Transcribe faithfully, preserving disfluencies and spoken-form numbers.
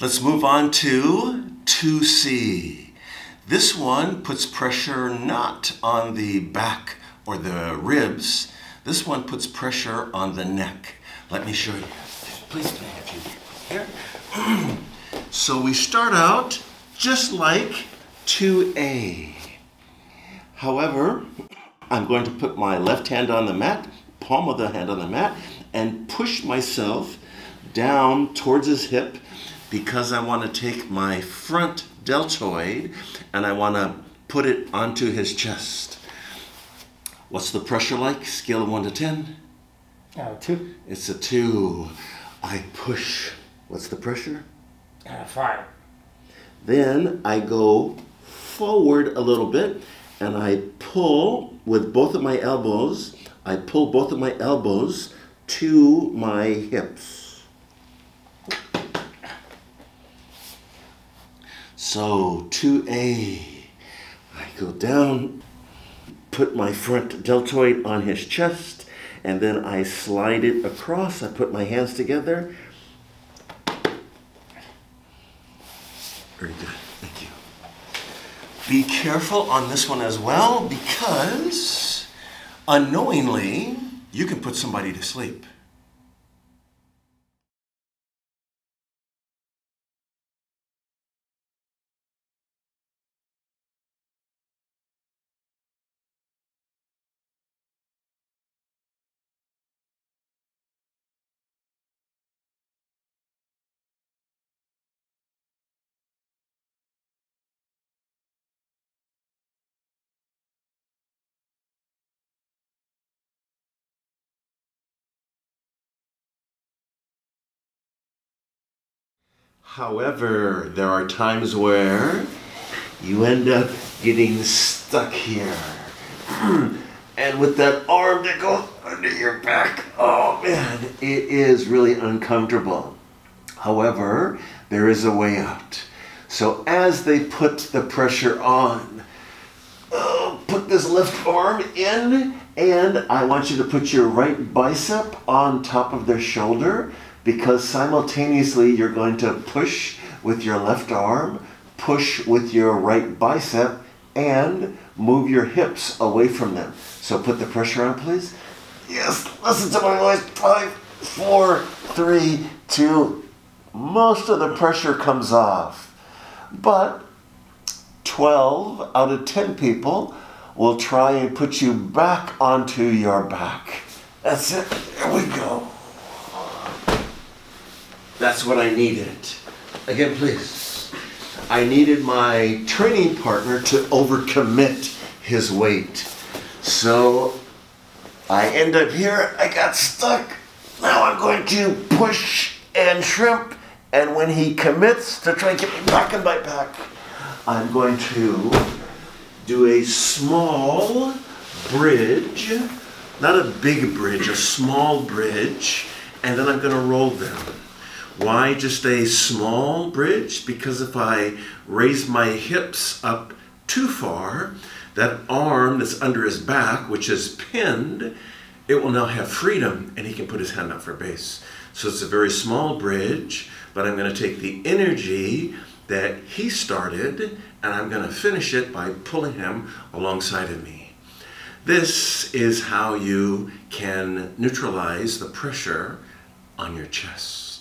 Let's move on to two C. This one puts pressure not on the back or the ribs. This one puts pressure on the neck. Let me show you. Please can I have you here? So we start out just like two A. However, I'm going to put my left hand on the mat, palm of the hand on the mat, and push myself down towards his hip because I want to take my front deltoid and I want to put it onto his chest. What's the pressure like? Scale of one to ten? Uh, two. It's a two. I push. What's the pressure? Uh, five. Then I go forward a little bit and I pull with both of my elbows. I pull both of my elbows to my hips. So two A, I go down, put my front deltoid on his chest, and then I slide it across. I put my hands together. Very good, thank you. Be careful on this one as well, because unknowingly, you can put somebody to sleep. However, there are times where you end up getting stuck here. And with that arm that goes under your back, oh man, it is really uncomfortable. However, there is a way out. So as they put the pressure on, oh, put this left arm in, and I want you to put your right bicep on top of their shoulder, because simultaneously you're going to push with your left arm, push with your right bicep, and move your hips away from them. So put the pressure on, please. Yes, listen to my voice. Five, four, three, two. Most of the pressure comes off, but twelve out of ten people will try and put you back onto your back. That's it, here we go. That's what I needed. Again, please. I needed my training partner to overcommit his weight. So I end up here, I got stuck. Now I'm going to push and shrimp. And when he commits to try and get me back in my back, I'm going to do a small bridge, not a big bridge, a small bridge, and then I'm gonna roll them. Why just a small bridge? Because if I raise my hips up too far, that arm that's under his back, which is pinned, it will now have freedom and he can put his hand up for base. So it's a very small bridge, but I'm going to take the energy that he started and I'm going to finish it by pulling him alongside of me. This is how you can neutralize the pressure on your chest.